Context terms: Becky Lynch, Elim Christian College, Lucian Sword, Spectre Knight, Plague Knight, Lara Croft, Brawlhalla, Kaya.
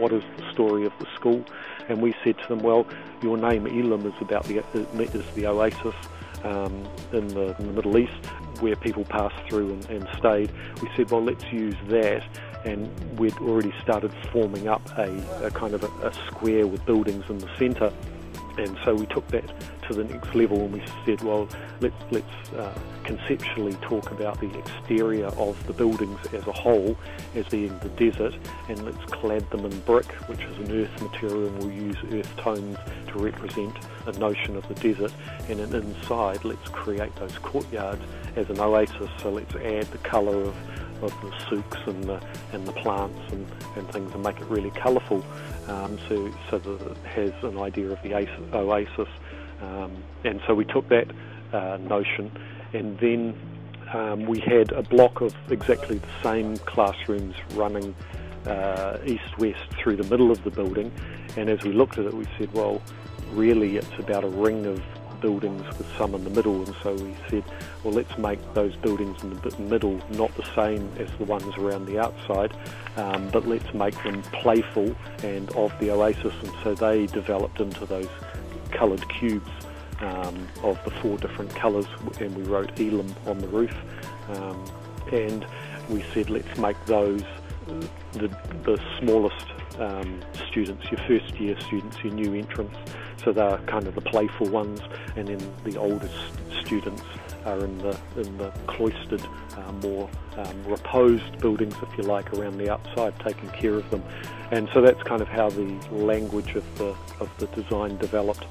what is the story of the school? And we said to them, well, your name Elim is about the oasis in the Middle East where people passed through and stayed. We said, well, let's use that, and we'd already started forming up a kind of a square with buildings in the centre. And so we took that to the next level, and we said, well, let's conceptually talk about the exterior of the buildings as a whole as being the desert, and let's clad them in brick, which is an earth material, and we'll use earth tones to represent a notion of the desert. And then inside, let's create those courtyards as an oasis, so let's add the colour of the souks and the plants and things, and make it really colourful, so that it has an idea of the oasis. And so we took that notion, and then we had a block of exactly the same classrooms running east-west through the middle of the building. And as we looked at it, we said, well, really it's about a ring of buildings with some in the middle. And so we said, well, let's make those buildings in the middle not the same as the ones around the outside, but let's make them playful and of the oasis. And so they developed into those coloured cubes of the four different colours, and we wrote Elim on the roof, and we said, let's make those the smallest students, your first year students, your new entrants, so they're kind of the playful ones, and then the oldest students are in the cloistered, more reposed buildings, if you like, around the outside, taking care of them. And so that's kind of how the language of the design developed.